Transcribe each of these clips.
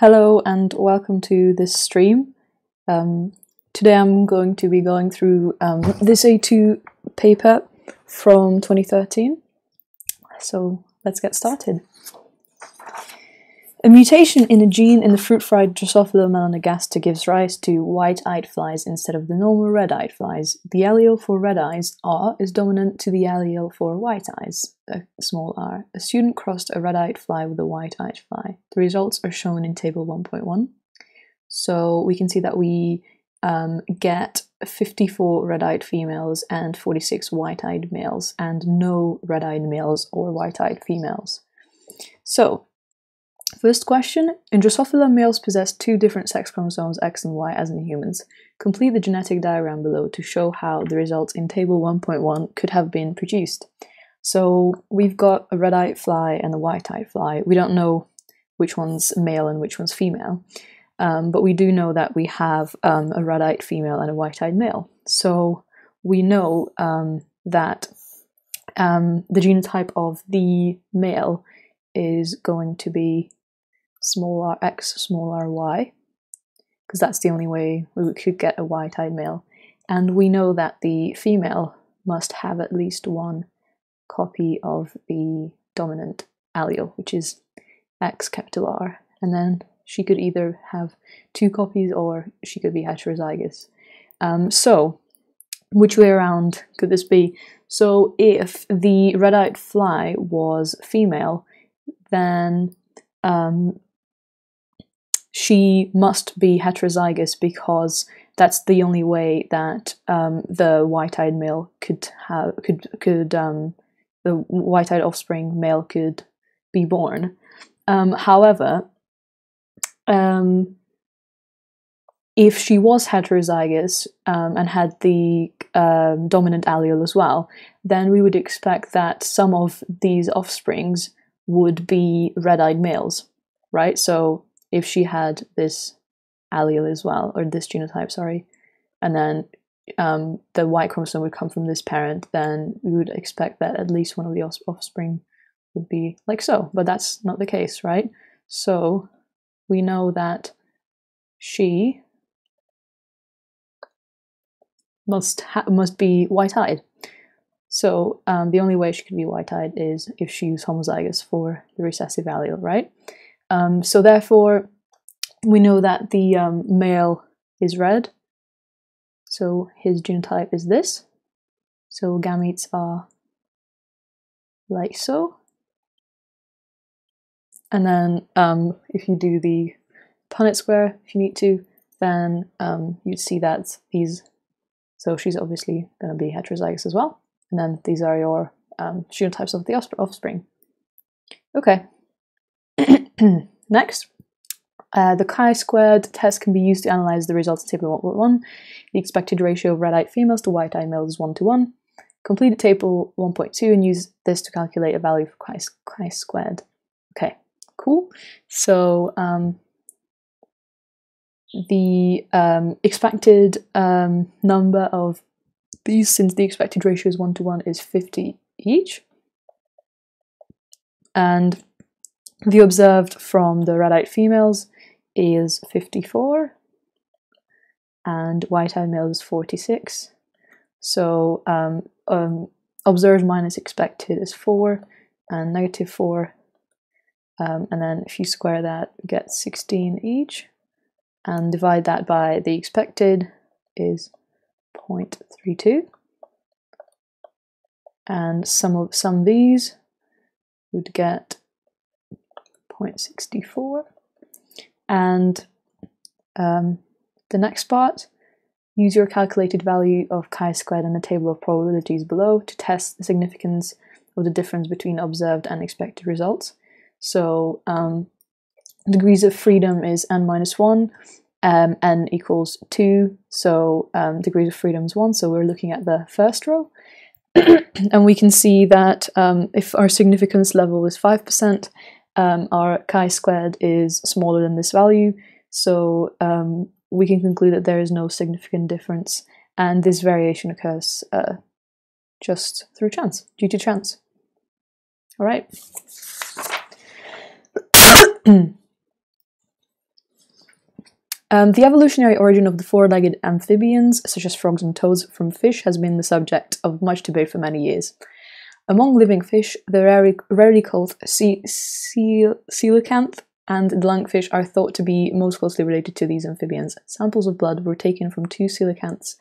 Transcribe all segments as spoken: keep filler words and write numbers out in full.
Hello and welcome to this stream. Um, today I'm going to be going through um, this A two paper from twenty thirteen. So let's get started. A mutation in a gene in the fruit-fried Drosophila melanogaster gives rise to white-eyed flies instead of the normal red-eyed flies. The allele for red eyes, R, is dominant to the allele for white eyes, a small r. A student crossed a red-eyed fly with a white-eyed fly. The results are shown in table one point one. So we can see that we um, get fifty-four red-eyed females and forty-six white-eyed males, and no red-eyed males or white-eyed females. So, first question, in Drosophila, males possess two different sex chromosomes, X and Y, as in humans. Complete the genetic diagram below to show how the results in table one point one could have been produced. So we've got a red-eyed fly and a white-eyed fly. We don't know which one's male and which one's female, um, but we do know that we have um, a red-eyed female and a white-eyed male. So we know um, that um, the genotype of the male is going to be small r x, small r y, because that's the only way we could get a white-eyed male. And we know that the female must have at least one copy of the dominant allele, which is X capital R. And then she could either have two copies or she could be heterozygous. Um, so, which way around could this be? So if the red-eyed fly was female, then um, she must be heterozygous, because that's the only way that um, the white-eyed male could have could could um, the white-eyed offspring male could be born. Um, however, um, if she was heterozygous um, and had the uh, dominant allele as well, then we would expect that some of these offsprings would be red-eyed males, right? So if she had this allele as well, or this genotype, sorry, and then um, the white chromosome would come from this parent, then we would expect that at least one of the off offspring would be like so, but that's not the case, right? So we know that she must, ha must be white-eyed. So um, the only way she could be white-eyed is if she was homozygous for the recessive allele, right? Um, so therefore, we know that the um, male is red. So his genotype is this. So gametes are like so. And then um, if you do the Punnett square, if you need to, then um, you'd see that these, so she's obviously going to be heterozygous as well. And then these are your um, genotypes of the offspring. Okay. Next, uh, the chi-squared test can be used to analyze the results in table one point one. The expected ratio of red-eyed females to white-eyed males is one to one. Complete table one point two and use this to calculate a value for chi-squared. Okay, cool. So um, the um, expected um, number of these, since the expected ratio is one to one, is fifty each. And the observed from the red-eyed females is fifty-four, and white-eyed males is forty-six. So um, um, observed minus expected is four, and negative four. Um, and then if you square that, you get sixteen each, and divide that by the expected is zero point three two, and sum of some of these would get zero point six four. And um, the next part, use your calculated value of chi-squared in the table of probabilities below to test the significance of the difference between observed and expected results. So um, degrees of freedom is n minus one. Um, n equals two, so um, degrees of freedom is one, so we're looking at the first row. And we can see that um, if our significance level is five percent, um, our chi-squared is smaller than this value, so um, we can conclude that there is no significant difference, and this variation occurs uh, just through chance, due to chance. All right. Um, the evolutionary origin of the four-legged amphibians, such as frogs and toads, from fish has been the subject of much debate for many years. Among living fish, the rarely, rarely called ce ce coelacanth and the langfish are thought to be most closely related to these amphibians. Samples of blood were taken from two coelacanths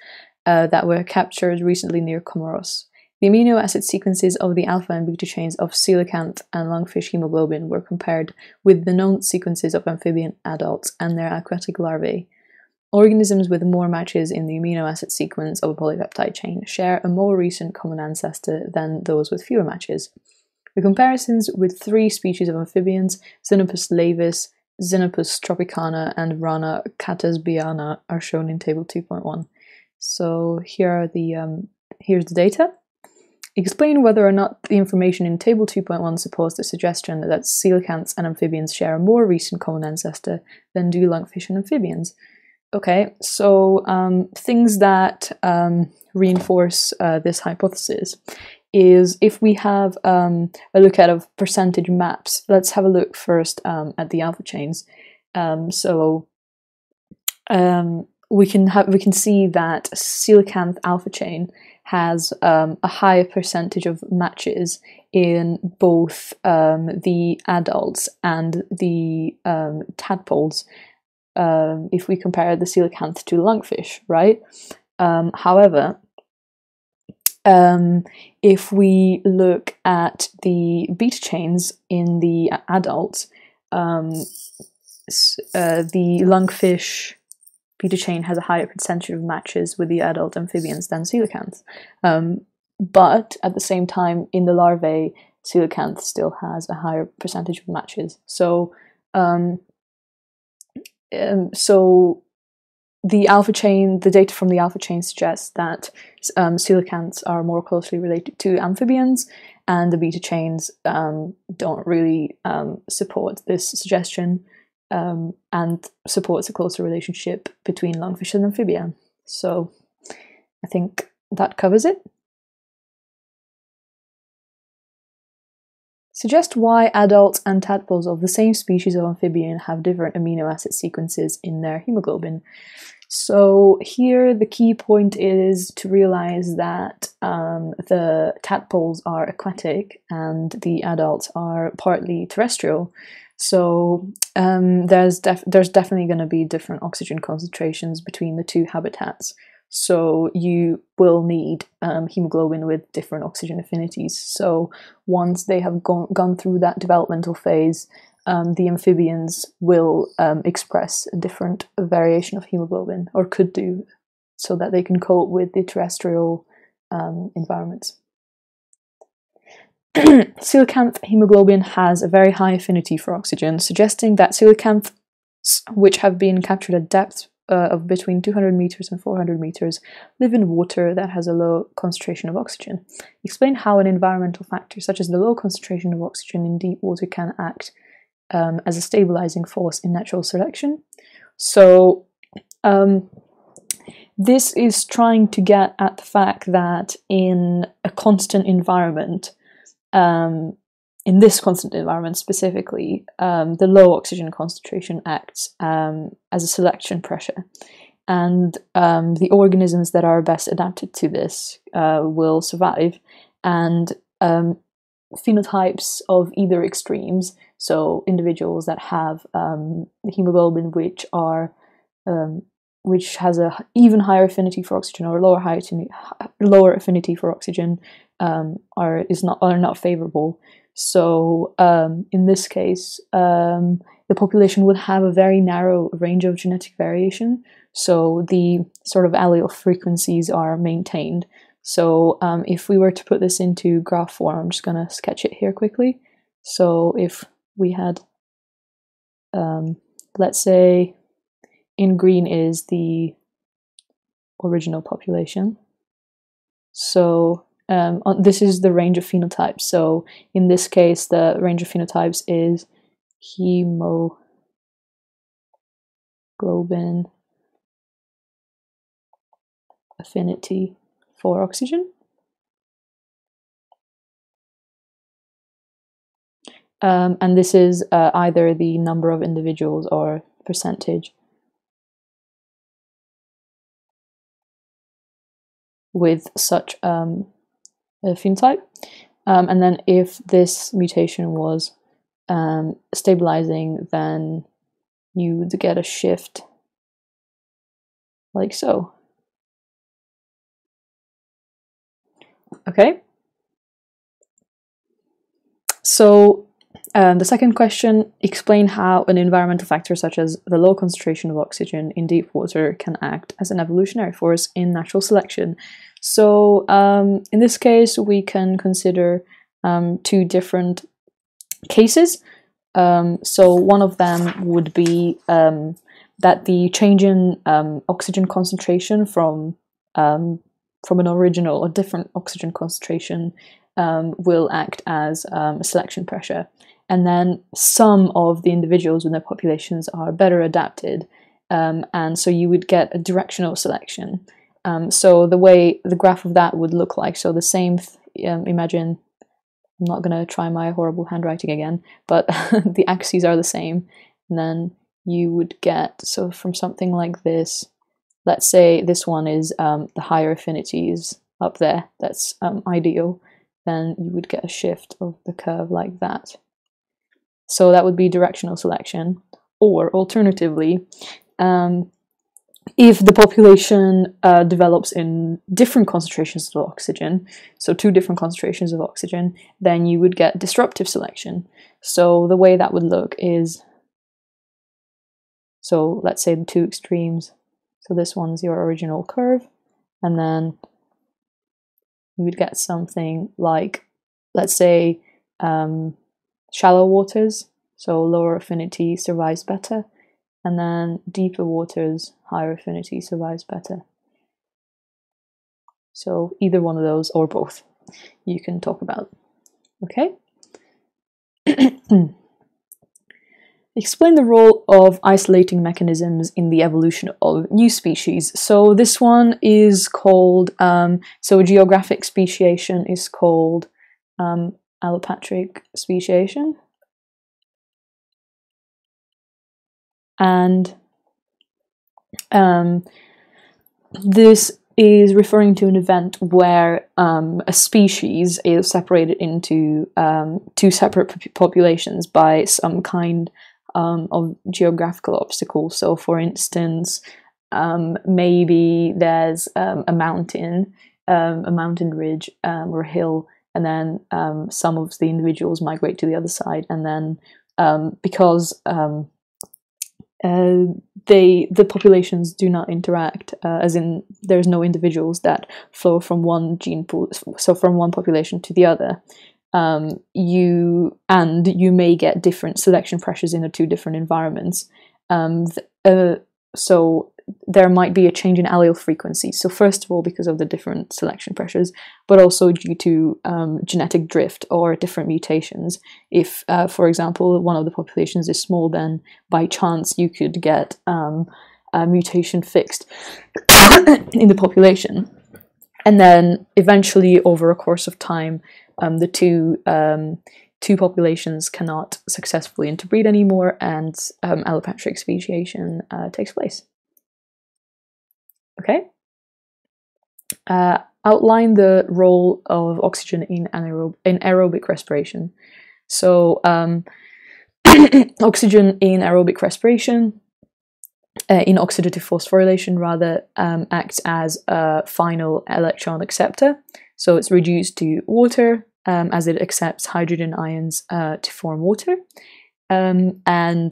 uh, that were captured recently near Comoros. The amino acid sequences of the alpha and beta chains of coelacanth and lungfish hemoglobin were compared with the known sequences of amphibian adults and their aquatic larvae. Organisms with more matches in the amino acid sequence of a polypeptide chain share a more recent common ancestor than those with fewer matches. The comparisons with three species of amphibians, Xenopus laevis, Xenopus tropicana, and Rana catesbeiana, are shown in Table two point one. So here are the um, here's the data. Explain whether or not the information in Table two point one supports the suggestion that coelacanths and amphibians share a more recent common ancestor than do lungfish and amphibians. Okay, so um, things that um, reinforce uh, this hypothesis is if we have um, a look at a percentage maps. Let's have a look first um, at the alpha chains. Um, so um, we can have we can see that coelacanth alpha chain has um, a higher percentage of matches in both um, the adults and the um, tadpoles um, if we compare the coelacanth to lungfish, right? Um, however, um, if we look at the beta chains in the adults, um, uh, the lungfish beta chain has a higher percentage of matches with the adult amphibians than coelacanth. Um, but at the same time, in the larvae, coelacanth still has a higher percentage of matches. So, um, um, so the alpha chain, the data from the alpha chain suggests that um, coelacanths are more closely related to amphibians, and the beta chains um, don't really um, support this suggestion. Um, and supports a closer relationship between lungfish and amphibia. So I think that covers it. Suggest why adults and tadpoles of the same species of amphibian have different amino acid sequences in their hemoglobin. So here the key point is to realize that um, the tadpoles are aquatic and the adults are partly terrestrial. So um, there's, def there's definitely going to be different oxygen concentrations between the two habitats. So you will need um, hemoglobin with different oxygen affinities. So once they have gone, gone through that developmental phase, um, the amphibians will um, express a different variation of hemoglobin, or could do, so that they can cope with the terrestrial um, environments. Coelacanth hemoglobin has a very high affinity for oxygen, suggesting that coelacanths, which have been captured at depth uh, of between two hundred meters and four hundred meters, live in water that has a low concentration of oxygen. Explain how an environmental factor such as the low concentration of oxygen in deep water can act um, as a stabilizing force in natural selection. So um, this is trying to get at the fact that in a constant environment, Um, in this constant environment specifically, um, the low oxygen concentration acts um, as a selection pressure, and um, the organisms that are best adapted to this uh, will survive, and um, phenotypes of either extremes, so individuals that have um, hemoglobin which are um, which has a even higher affinity for oxygen or lower high lower affinity for oxygen, um, are is not are not favorable. So um, in this case, um, the population would have a very narrow range of genetic variation. So the sort of allele frequencies are maintained. So um, if we were to put this into graph form, I'm just gonna sketch it here quickly. So if we had, um, let's say, in green is the original population. So um, on, this is the range of phenotypes. So in this case, the range of phenotypes is hemoglobin affinity for oxygen. Um, and this is uh, either the number of individuals or percentage with such um, a phenotype. Um, and then if this mutation was um, stabilizing, then you would get a shift like so. Okay. So um, the second question, explain how an environmental factor such as the low concentration of oxygen in deep water can act as an evolutionary force in natural selection. So um, in this case, we can consider um, two different cases. Um, so one of them would be um, that the change in um, oxygen concentration from um, from an original or different oxygen concentration um, will act as um, a selection pressure. And then some of the individuals in their populations are better adapted, um, and so you would get a directional selection. Um, so the way the graph of that would look like, so the same, th um, imagine, I'm not going to try my horrible handwriting again, but the axes are the same, and then you would get, so from something like this, let's say this one is um, the higher affinities up there, that's um, ideal, then you would get a shift of the curve like that. So that would be directional selection. Or alternatively, um, if the population uh, develops in different concentrations of oxygen, so two different concentrations of oxygen, then you would get disruptive selection. So the way that would look is, so let's say the two extremes, so this one's your original curve, and then you would get something like, let's say, um, shallow waters, so lower affinity survives better, and then deeper waters, higher affinity survives better. So either one of those, or both, you can talk about. Okay? Explain the role of isolating mechanisms in the evolution of new species. So this one is called, um, so geographic speciation is called um, allopatric speciation. And um, this is referring to an event where um, a species is separated into um, two separate populations by some kind Um, of geographical obstacles. So for instance, um, maybe there's um, a mountain, um, a mountain ridge um, or a hill, and then um, some of the individuals migrate to the other side, and then um, because um, uh, they the populations do not interact, uh, as in there's no individuals that flow from one gene pool, so from one population to the other, Um, you and you may get different selection pressures in the two different environments. Um, th uh, so there might be a change in allele frequency. So first of all, because of the different selection pressures, but also due to um, genetic drift or different mutations. If, uh, for example, one of the populations is small, then by chance you could get um, a mutation fixed in the population. And then eventually, over a course of time, Um, the two um, two populations cannot successfully interbreed anymore, and um, allopatric speciation uh, takes place. Okay. Uh, outline the role of oxygen in anaerob in aerobic respiration. So um, oxygen in aerobic respiration, uh, in oxidative phosphorylation rather, um, acts as a final electron acceptor. So it's reduced to water um, as it accepts hydrogen ions uh, to form water, um, and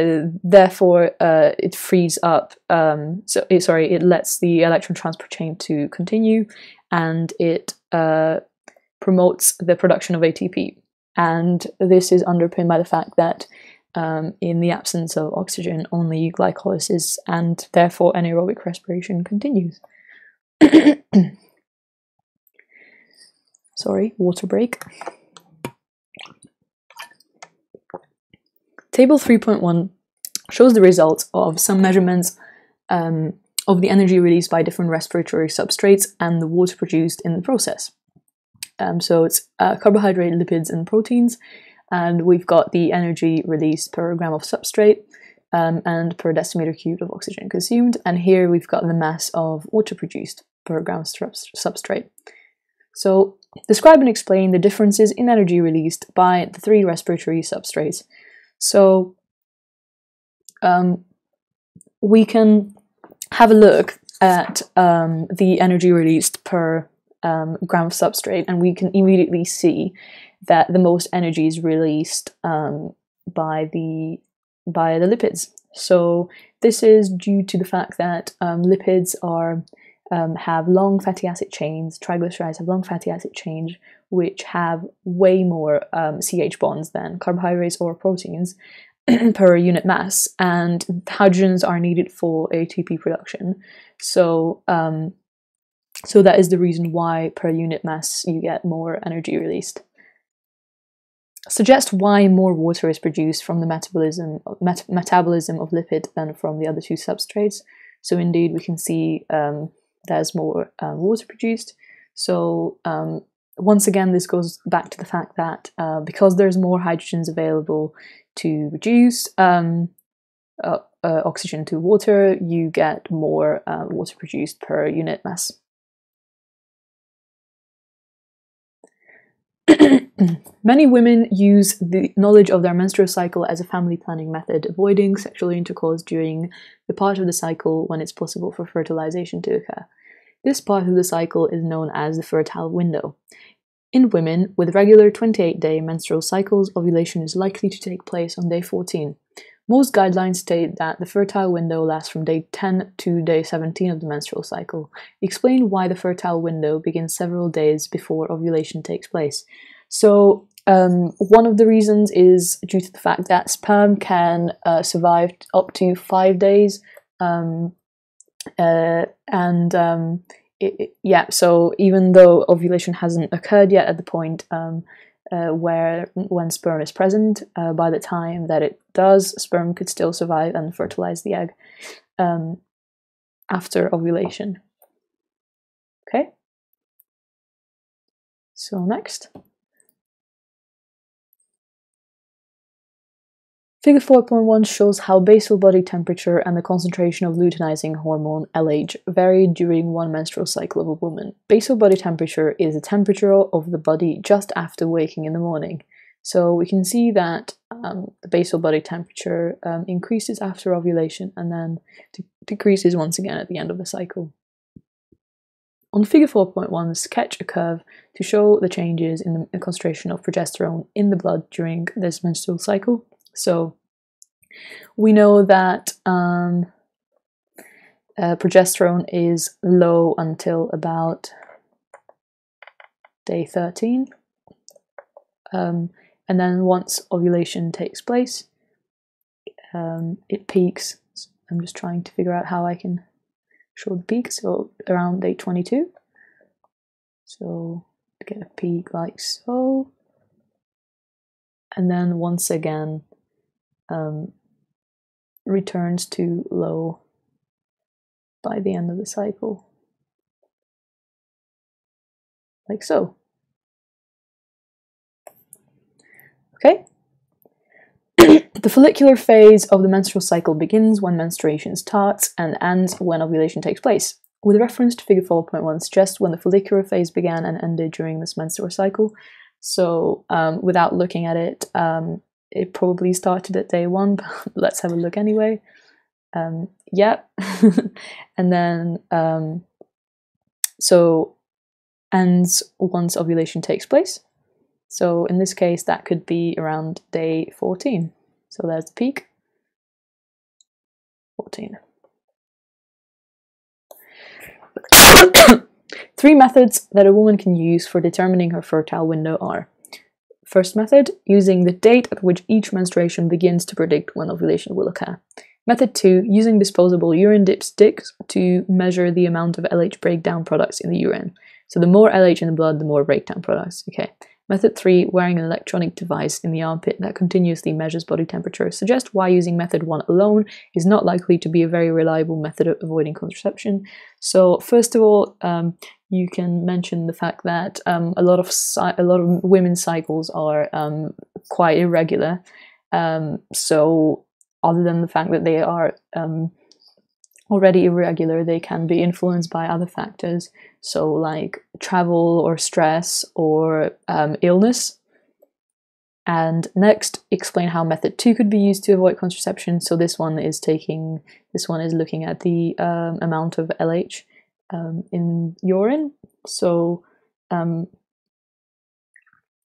uh, therefore uh, it frees up, um, so it, sorry, it lets the electron transport chain to continue, and it uh, promotes the production of A T P. And this is underpinned by the fact that um, in the absence of oxygen, only glycolysis and therefore anaerobic respiration continues. Sorry, water break. Table three point one shows the results of some measurements um, of the energy released by different respiratory substrates and the water produced in the process. Um, so it's uh, carbohydrate, lipids, and proteins, and we've got the energy released per gram of substrate um, and per decimeter cubed of oxygen consumed, and here we've got the mass of water produced. per gram substrate. So describe and explain the differences in energy released by the three respiratory substrates. So um, we can have a look at um, the energy released per um, gram of substrate, and we can immediately see that the most energy is released um, by the by the lipids. So this is due to the fact that um, lipids are Um, have long fatty acid chains, triglycerides have long fatty acid chains, which have way more um, C H bonds than carbohydrates or proteins per unit mass, and hydrogens are needed for A T P production. So, um, so that is the reason why per unit mass you get more energy released. Suggest why more water is produced from the metabolism, met metabolism of lipid than from the other two substrates. So indeed, we can see um, there's more uh, water produced. So um, once again, this goes back to the fact that uh, because there's more hydrogens available to reduce um, uh, uh, oxygen to water, you get more uh, water produced per unit mass. Many women use the knowledge of their menstrual cycle as a family planning method, avoiding sexual intercourse during the part of the cycle when it's possible for fertilization to occur. This part of the cycle is known as the fertile window. In women with regular twenty-eight day menstrual cycles, ovulation is likely to take place on day fourteen. Most guidelines state that the fertile window lasts from day ten to day seventeen of the menstrual cycle. Explain why the fertile window begins several days before ovulation takes place. So um, one of the reasons is due to the fact that sperm can uh, survive up to five days. Um, uh, and um, it, it, yeah, so even though ovulation hasn't occurred yet at the point um, Uh, where when sperm is present, uh, by the time that it does, sperm could still survive and fertilize the egg um, after ovulation. Okay, so next. Figure four point one shows how basal body temperature and the concentration of luteinizing hormone L H vary during one menstrual cycle of a woman. Basal body temperature is the temperature of the body just after waking in the morning. So we can see that um, the basal body temperature um, increases after ovulation and then de decreases once again at the end of the cycle. On figure four point one, sketch a curve to show the changes in the concentration of progesterone in the blood during this menstrual cycle. So we know that um, uh, progesterone is low until about day thirteen, um, and then once ovulation takes place, um, it peaks. So I'm just trying to figure out how I can show the peak, so around day twenty-two. So get a peak like so, and then once again, Um, returns to low by the end of the cycle, like so. Okay. The follicular phase of the menstrual cycle begins when menstruation starts and ends when ovulation takes place. With reference to figure four point one, suggest when the follicular phase began and ended during this menstrual cycle. So um, without looking at it, um, it probably started at day one, but let's have a look anyway. Um, yeah. And then, um, so ends once ovulation takes place. So in this case, that could be around day fourteen. So there's the peak. fourteen. Three methods that a woman can use for determining her fertile window are: first method, using the date at which each menstruation begins to predict when ovulation will occur. Method two, using disposable urine dipsticks to measure the amount of L H breakdown products in the urine. So the more L H in the blood, the more breakdown products. Okay. Method three, wearing an electronic device in the armpit that continuously measures body temperature. Suggest why using method one alone is not likely to be a very reliable method of avoiding contraception. So first of all, um, you can mention the fact that um, a lot of a lot of women's cycles are um, quite irregular. Um, so other than the fact that they are um, already irregular, they can be influenced by other factors, so like travel or stress or um, illness. And next, explain how method two could be used to avoid contraception. So this one is taking, this one is looking at the um, amount of L H um, in urine. So um,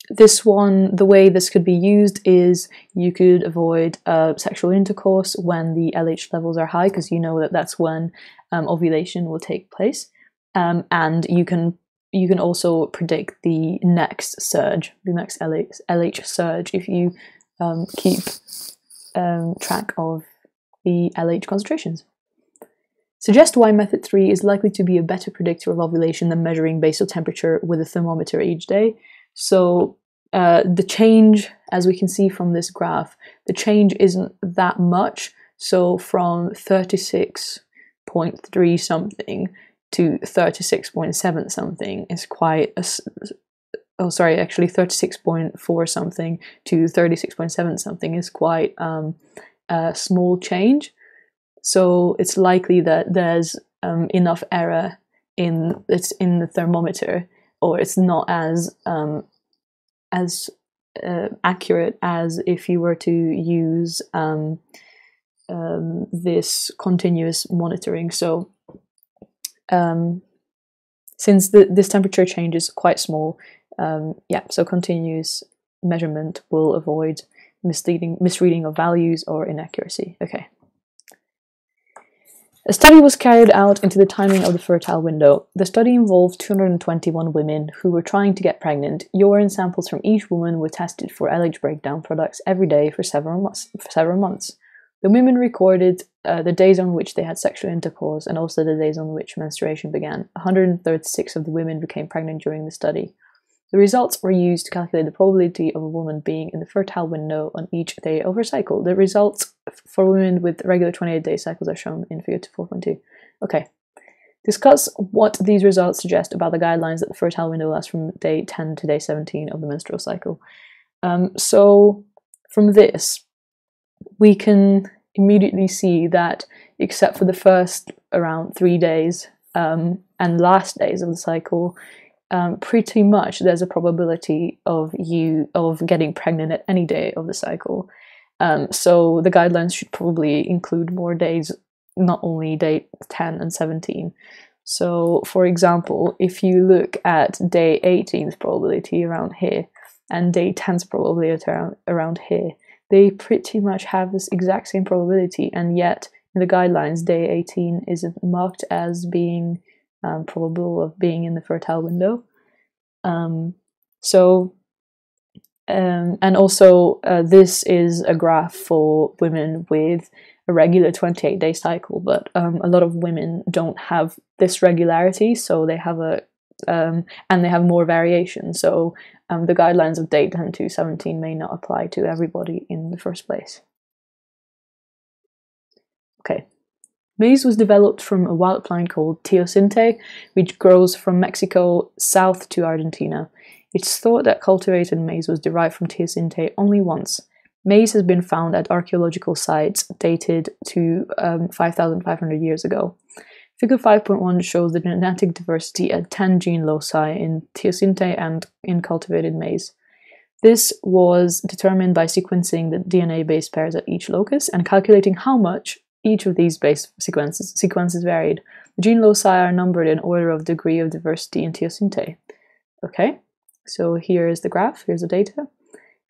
this one, the way this could be used is you could avoid uh, sexual intercourse when the L H levels are high, because you know that that's when um, ovulation will take place, um, and you can. You can also predict the next surge, the next L H, L H surge, if you um, keep um, track of the L H concentrations. Suggest why method three is likely to be a better predictor of ovulation than measuring basal temperature with a thermometer each day. So uh, the change, as we can see from this graph, the change isn't that much. So from thirty-six point three something to thirty-six point seven something is quite a, oh sorry actually thirty-six point four something to thirty-six point seven something is quite um, a small change, so it's likely that there's um, enough error in it's in the thermometer, or it's not as um, as uh, accurate as if you were to use um, um, this continuous monitoring. So Um, since the, this temperature change is quite small, um, yeah, so continuous measurement will avoid misleading, misreading of values or inaccuracy. Okay. A study was carried out into the timing of the fertile window. The study involved two hundred twenty-one women who were trying to get pregnant. Urine samples from each woman were tested for L H breakdown products every day for several months. For several months. The women recorded uh, the days on which they had sexual intercourse and also the days on which menstruation began. one hundred thirty-six of the women became pregnant during the study. The results were used to calculate the probability of a woman being in the fertile window on each day of her cycle. The results for women with regular twenty-eight day cycles are shown in figure four point two. Okay. Discuss what these results suggest about the guidelines that the fertile window lasts from day ten to day seventeen of the menstrual cycle. Um, so, from this, we can immediately see that, except for the first around three days um, and last days of the cycle, um, pretty much there's a probability of you of getting pregnant at any day of the cycle. Um, so the guidelines should probably include more days, not only day ten and seventeen. So, for example, if you look at day eighteen's probability around here and day ten's probability around, around here, they pretty much have this exact same probability, and yet in the guidelines, day eighteen isn't marked as being um, probable of being in the fertile window. Um, so, um, and also uh, this is a graph for women with a regular twenty-eight day cycle, but um, a lot of women don't have this regularity, so they have a um and they have more variation, so um the guidelines of day ten to seventeen may not apply to everybody in the first place. Okay. Maize was developed from a wild plant called teosinte, which grows from Mexico south to Argentina. It's thought that cultivated maize was derived from teosinte only once. Maize has been found at archaeological sites dated to um, five thousand five hundred years ago. Figure five point one shows the genetic diversity at ten gene loci in teosinte and in cultivated maize. This was determined by sequencing the D N A base pairs at each locus and calculating how much each of these base sequences, sequences varied. The gene loci are numbered in order of degree of diversity in teosinte. Okay, so here is the graph, here's the data.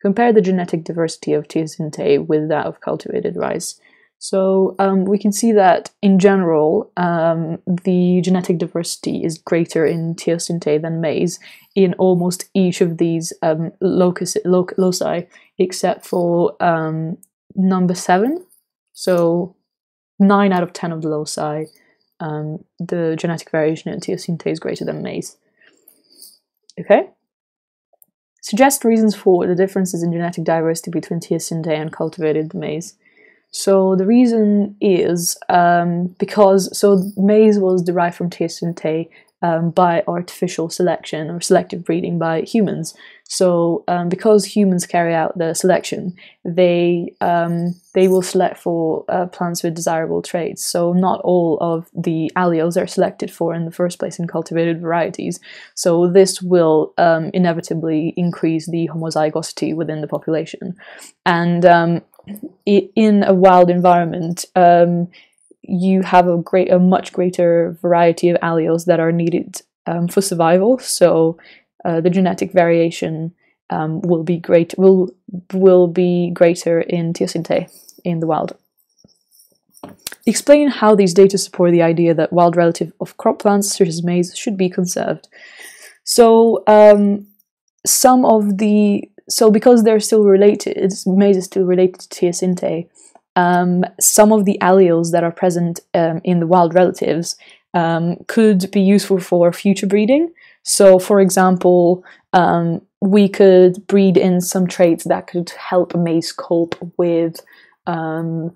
Compare the genetic diversity of teosinte with that of cultivated rice. So um, we can see that, in general, um, the genetic diversity is greater in teosinte than maize in almost each of these um, locus, lo loci, except for um, number seven. So nine out of ten of the loci, um, the genetic variation in teosinte is greater than maize. Okay. Suggest reasons for the differences in genetic diversity between teosinte and cultivated maize. So the reason is um, because so maize was derived from teosinte um, by artificial selection or selective breeding by humans. So um, because humans carry out the selection, they um, they will select for uh, plants with desirable traits. So not all of the alleles are selected for in the first place in cultivated varieties. So this will um, inevitably increase the homozygosity within the population. And um, in a wild environment, um, you have a great, a much greater variety of alleles that are needed um, for survival. So Uh, the genetic variation um, will be great will will be greater in Teosinte in the wild. Explain how these data support the idea that wild relative of crop plants such as maize should be conserved. So um, some of the so because they're still related, maize is still related to Teosinte. Um, some of the alleles that are present um, in the wild relatives um, could be useful for future breeding. So, for example, um, we could breed in some traits that could help maize cope with um,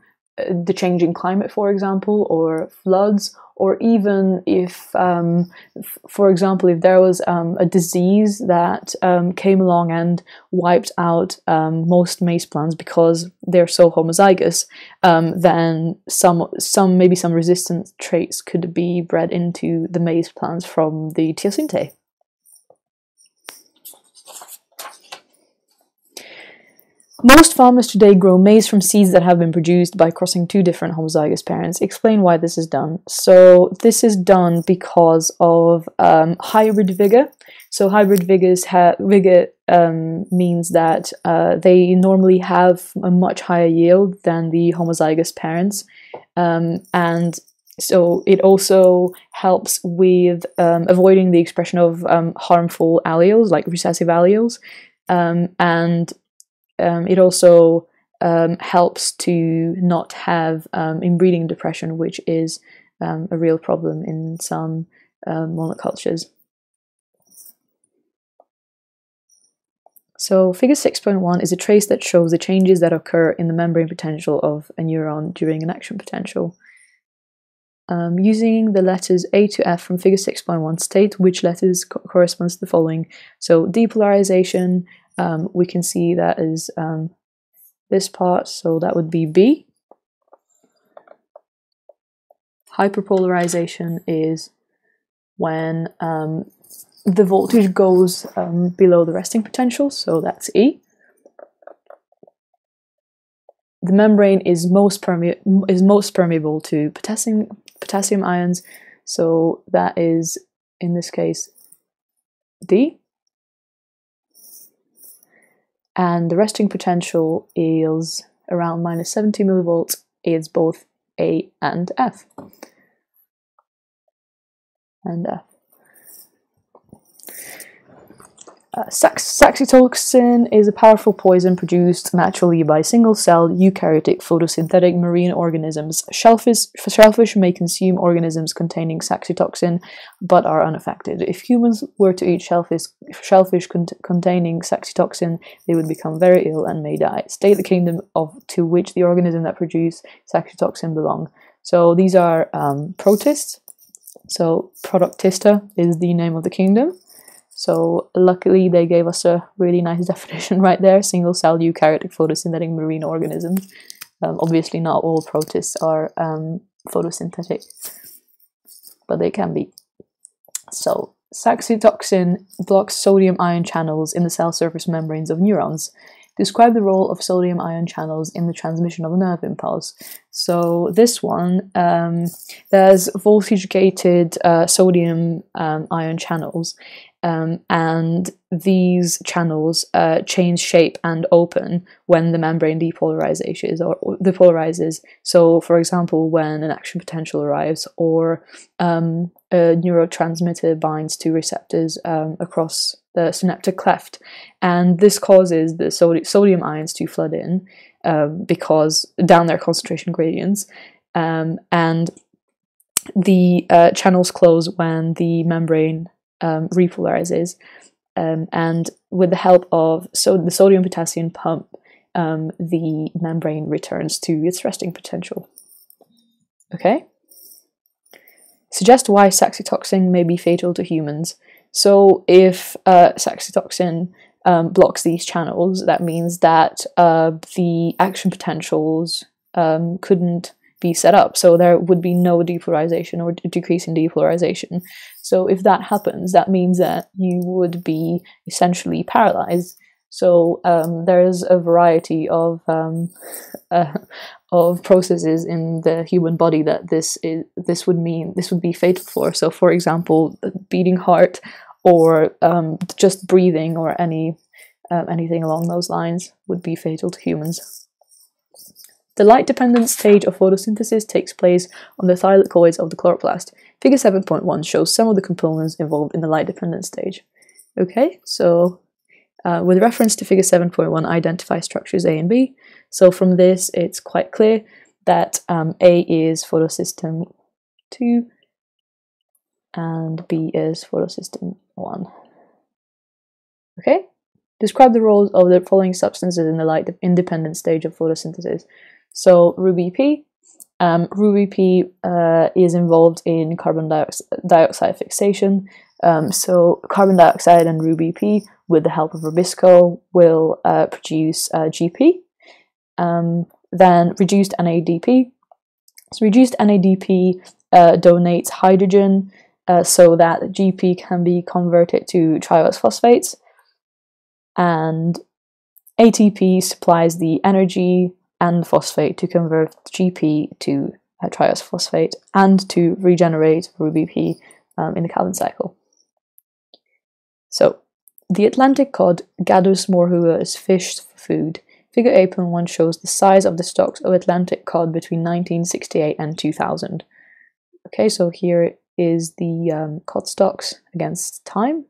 the changing climate, for example, or floods, or even if, um, f for example, if there was um, a disease that um, came along and wiped out um, most maize plants because they're so homozygous, um, then some, some maybe some resistant traits could be bred into the maize plants from the Teosinte. Most farmers today grow maize from seeds that have been produced by crossing two different homozygous parents. Explain why this is done. So this is done because of um, hybrid vigor. So hybrid vigors ha vigor um, means that uh, they normally have a much higher yield than the homozygous parents. Um, and so it also helps with um, avoiding the expression of um, harmful alleles, like recessive alleles. Um, and Um, it also um, helps to not have um, inbreeding depression, which is um, a real problem in some um, monocultures. So figure six point one is a trace that shows the changes that occur in the membrane potential of a neuron during an action potential. Um, using the letters A to F from figure six point one, state which letters co corresponds to the following. So depolarization, Um, we can see that is um, this part, so that would be B. Hyperpolarization is when um, the voltage goes um, below the resting potential, so that's E. The membrane is most perme- is most permeable to potassium potassium ions, so that is in this case D. And the resting potential is around minus seventy millivolts, is both A and F. And F. Uh, sax saxitoxin is a powerful poison produced naturally by single-celled eukaryotic photosynthetic marine organisms. Shellfish, shellfish may consume organisms containing saxitoxin, but are unaffected. If humans were to eat shellfish, shellfish cont containing saxitoxin, they would become very ill and may die. State the kingdom of to which the organism that produces saxitoxin belong. So these are um, protists. So Productista is the name of the kingdom. So luckily they gave us a really nice definition right there, single-celled eukaryotic photosynthetic marine organisms. Um, obviously not all protists are um, photosynthetic, but they can be. So saxitoxin blocks sodium ion channels in the cell surface membranes of neurons. Describe the role of sodium ion channels in the transmission of a nerve impulse. So this one, um, there's voltage-gated uh, sodium um, ion channels. Um, and these channels uh, change shape and open when the membrane depolarizes or, or depolarizes. So, for example, when an action potential arrives, or um, a neurotransmitter binds to receptors um, across the synaptic cleft, and this causes the sod sodium ions to flood in um, because down their concentration gradients, um, and the uh, channels close when the membrane Um, repolarizes, um, and with the help of so the sodium potassium pump, um, the membrane returns to its resting potential. Okay, suggest why saxitoxin may be fatal to humans. So if uh, saxitoxin um, blocks these channels, that means that uh, the action potentials um, couldn't be set up, so there would be no depolarization or decrease in depolarization. So if that happens, that means that you would be essentially paralyzed. So um, there is a variety of um, uh, of processes in the human body that this is this would mean this would be fatal for. So, for example, beating heart, or um, just breathing, or any um, anything along those lines would be fatal to humans. The light-dependent stage of photosynthesis takes place on the thylakoids of the chloroplast. Figure seven point one shows some of the components involved in the light-dependent stage. Okay, so uh, with reference to figure seven point one, identify structures A and B. So from this, it's quite clear that um, A is photosystem two and B is photosystem one. Okay, describe the roles of the following substances in the light-independent stage of photosynthesis. So RuBP. Um, RuBP uh, is involved in carbon diox dioxide fixation. Um, so carbon dioxide and RuBP, with the help of Rubisco, will uh, produce uh, G P. Um, then reduced N A D P. So reduced N A D P uh, donates hydrogen uh, so that G P can be converted to triose phosphates. And A T P supplies the energy and phosphate to convert G P to uh, triose phosphate and to regenerate RuBP um, in the Calvin cycle. So, the Atlantic cod Gadus morhua is fished for food. Figure eight point one shows the size of the stocks of Atlantic cod between nineteen sixty-eight and two thousand. Okay, so here is the um, cod stocks against time.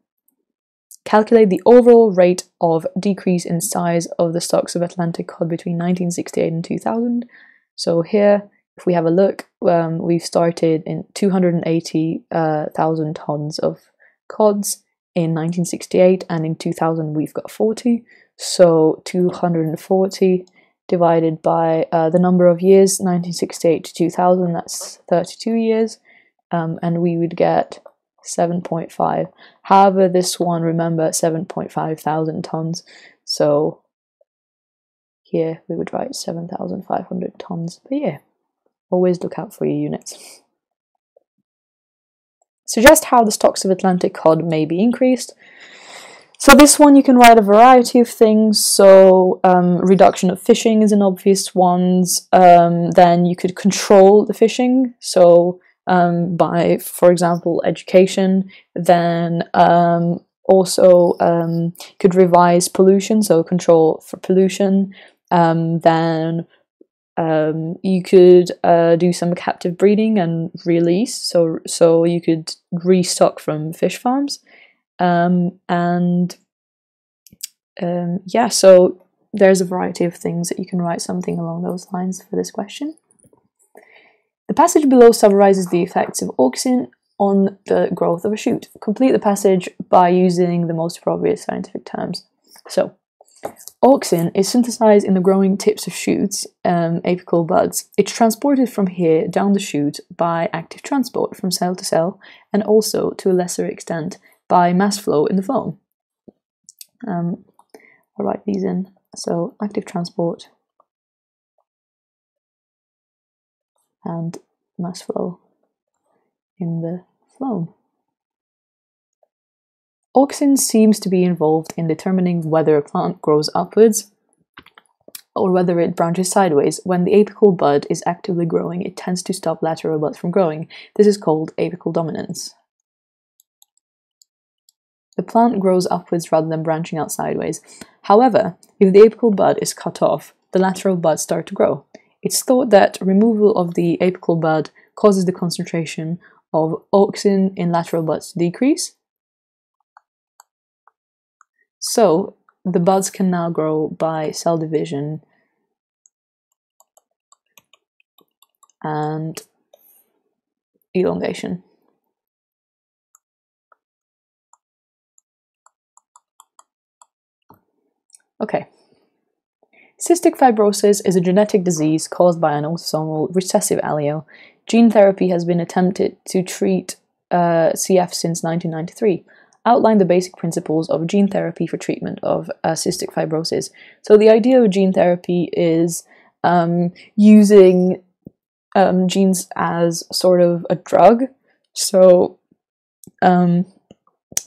Calculate the overall rate of decrease in size of the stocks of Atlantic cod between nineteen sixty-eight and two thousand. So here, if we have a look, um, we've started in two hundred eighty thousand uh, tons of cods in nineteen sixty-eight, and in two thousand we've got forty. So two hundred forty divided by uh, the number of years, nineteen sixty-eight to two thousand, that's thirty-two years, um, and we would get seven point five. However, this one, remember, seven point five thousand tons, so here we would write seven thousand five hundred tons per year. Always look out for your units. Suggest how the stocks of Atlantic cod may be increased. So this one you can write a variety of things. So um, reduction of fishing is an obvious one. Um, then you could control the fishing, so Um, by, for example, education. Then um, also um, could revise pollution, so control for pollution. Um, then um, you could uh, do some captive breeding and release, so so you could restock from fish farms. Um, and um, yeah, so there's a variety of things that you can write something along those lines for this question. The passage below summarizes the effects of auxin on the growth of a shoot. Complete the passage by using the most appropriate scientific terms. So, auxin is synthesized in the growing tips of shoots, um, apical buds. It's transported from here down the shoot by active transport from cell to cell, and also, to a lesser extent, by mass flow in the phloem. Um, I'll write these in. So, active transport and mass flow in the phloem. Auxin seems to be involved in determining whether a plant grows upwards or whether it branches sideways. When the apical bud is actively growing, it tends to stop lateral buds from growing. This is called apical dominance. The plant grows upwards rather than branching out sideways. However, if the apical bud is cut off, the lateral buds start to grow. It's thought that removal of the apical bud causes the concentration of auxin in lateral buds to decrease. So, the buds can now grow by cell division and elongation. Okay. Cystic fibrosis is a genetic disease caused by an autosomal recessive allele. Gene therapy has been attempted to treat uh, C F since nineteen ninety-three. Outline the basic principles of gene therapy for treatment of uh, cystic fibrosis. So the idea of gene therapy is um, using um, genes as sort of a drug. So um,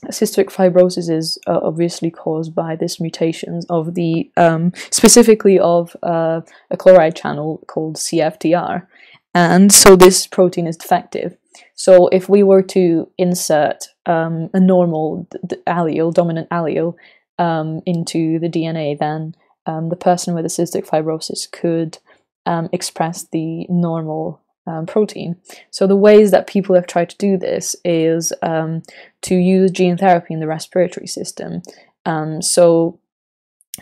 cystic fibrosis is uh, obviously caused by this mutations of the, um, specifically of uh, a chloride channel called C F T R. And so this protein is defective. So if we were to insert um, a normal allele, dominant allele, um, into the D N A, then um, the person with a cystic fibrosis could um, express the normal um, protein. So the ways that people have tried to do this is um, to use gene therapy in the respiratory system. Um, so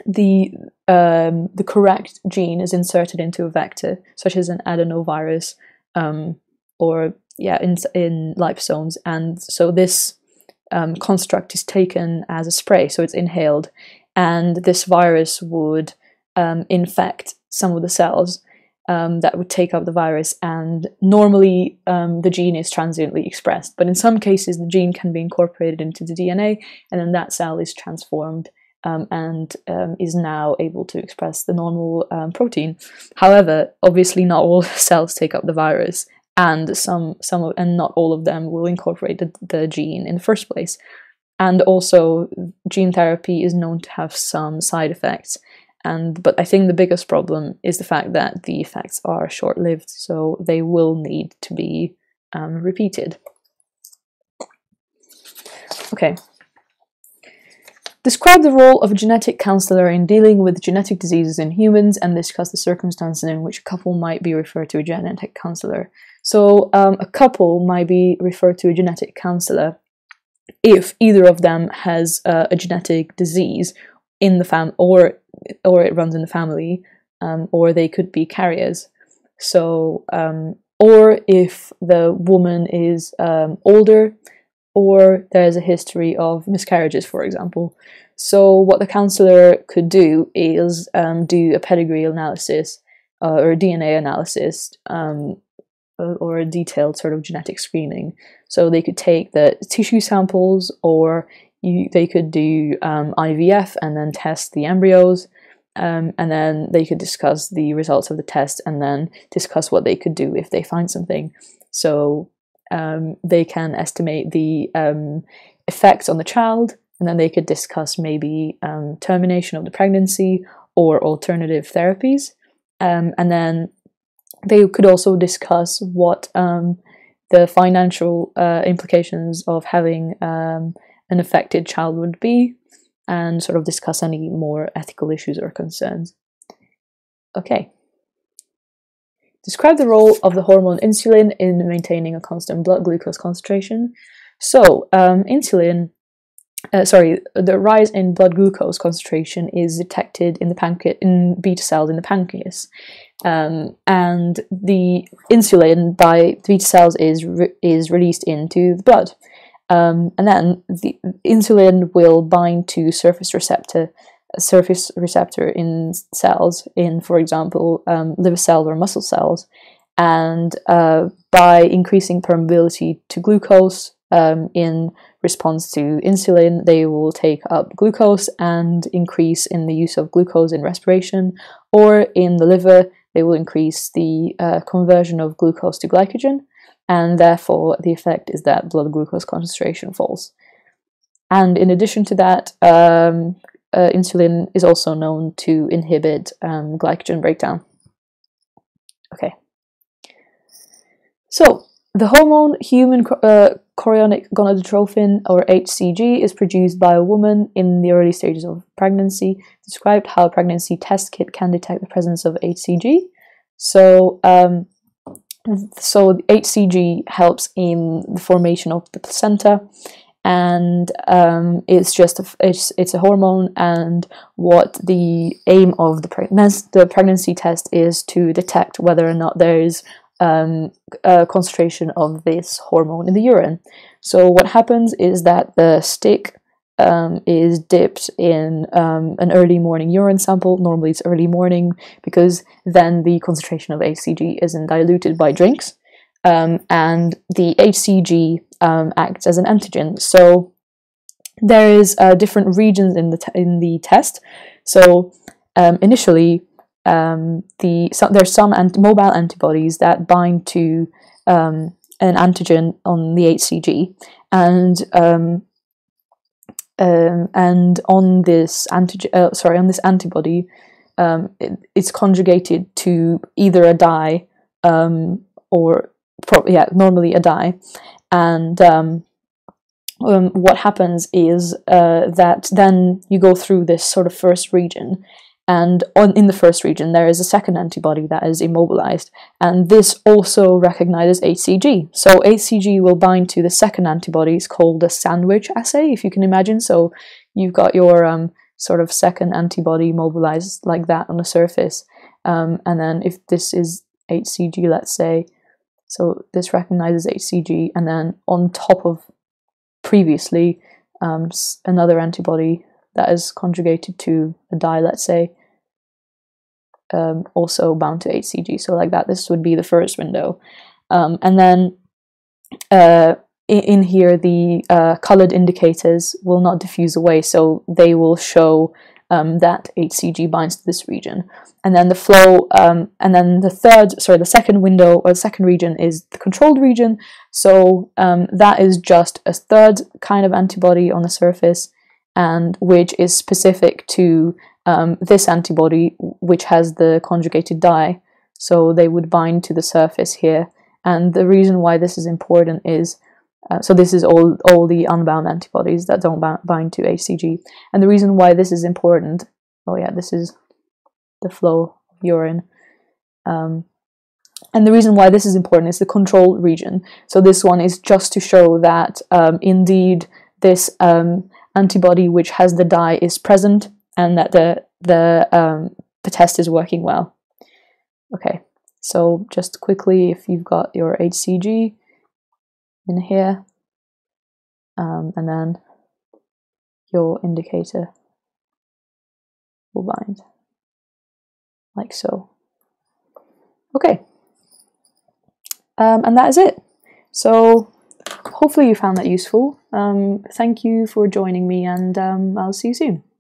the um, the correct gene is inserted into a vector, such as an adenovirus um, or yeah, in, in liposomes, and so this um, construct is taken as a spray, so it's inhaled, and this virus would um, infect some of the cells um, that would take up the virus, and normally um, the gene is transiently expressed, but in some cases the gene can be incorporated into the D N A, and then that cell is transformed Um, and um, is now able to express the normal um, protein. However, obviously not all cells take up the virus, and some some of, and not all of them will incorporate the, the gene in the first place. And also, gene therapy is known to have some side effects, and but I think the biggest problem is the fact that the effects are short-lived, so they will need to be um, repeated. Okay. Describe the role of a genetic counselor in dealing with genetic diseases in humans, and discuss the circumstances in which a couple might be referred to a genetic counselor. So um, a couple might be referred to a genetic counselor if either of them has uh, a genetic disease in the fam or or it runs in the family, um, or they could be carriers. So um, or if the woman is um, older, or there's a history of miscarriages, for example. So what the counsellor could do is um, do a pedigree analysis uh, or a D N A analysis um, or a detailed sort of genetic screening. So they could take the tissue samples, or you, they could do um, I V F and then test the embryos, um, and then they could discuss the results of the test and then discuss what they could do if they find something. So Um, they can estimate the um, effects on the child, and then they could discuss maybe um, termination of the pregnancy or alternative therapies. Um, and then they could also discuss what um, the financial uh, implications of having um, an affected child would be, and sort of discuss any more ethical issues or concerns. Okay. Describe the role of the hormone insulin in maintaining a constant blood glucose concentration. So, um, insulin, uh, sorry, the rise in blood glucose concentration is detected in the pancreas, in beta cells in the pancreas, um, and the insulin by the beta cells is re is released into the blood, um, and then the insulin will bind to surface receptor. surface receptor in cells, in, for example, um, liver cells or muscle cells, and uh, by increasing permeability to glucose um, in response to insulin, they will take up glucose and increase in the use of glucose in respiration, or in the liver they will increase the uh, conversion of glucose to glycogen, and therefore the effect is that blood glucose concentration falls. And in addition to that, um, Uh, insulin is also known to inhibit um, glycogen breakdown. Okay. So, the hormone human uh, chorionic gonadotropin, or H C G, is produced by a woman in the early stages of pregnancy. Described how a pregnancy test kit can detect the presence of H C G. So, um, so the H C G helps in the formation of the placenta, and um, it's just a, it's, it's a hormone, and what the aim of the, preg the pregnancy test is to detect whether or not there is um, a concentration of this hormone in the urine. So what happens is that the stick um, is dipped in um, an early morning urine sample. Normally it's early morning, because then the concentration of H C G isn't diluted by drinks. um, and the H C G um, acts as an antigen. So there is uh, different regions in the t in the test. So um, initially, um, the so there's some ant mobile antibodies that bind to um, an antigen on the H C G, and um, um, and on this antigen, uh, sorry, on this antibody, um, it, it's conjugated to either a dye um, or pro yeah, normally a dye, and um, um, what happens is uh, that then you go through this sort of first region. And on, in the first region, there is a second antibody that is immobilized, and this also recognizes H C G. So H C G will bind to the second antibodies, called a sandwich assay, if you can imagine. So you've got your um, sort of second antibody mobilized like that on the surface, um, and then if this is H C G, let's say, so this recognizes H C G, and then on top of previously um, another antibody that is conjugated to a dye, let's say, Um, also bound to H C G, so like that. This would be the first window, um, and then uh, in, in here the uh, colored indicators will not diffuse away, so they will show um, that H C G binds to this region. And then the flow, um, and then the third, sorry, the second window or the second region is the controlled region. So um, that is just a third kind of antibody on the surface, and which is specific to Um, this antibody, which has the conjugated dye, so they would bind to the surface here. And the reason why this is important is, uh, so this is all all the unbound antibodies that don't bind to H C G. And the reason why this is important, oh yeah, this is the flow of urine. Um, and the reason why this is important is the control region. So this one is just to show that um, indeed this um, antibody which has the dye is present, and that the the um, the test is working well. Okay, so just quickly, if you've got your H C G in here, um, and then your indicator will bind like so. Okay, um, and that is it. So hopefully you found that useful. Um, thank you for joining me, and um, I'll see you soon.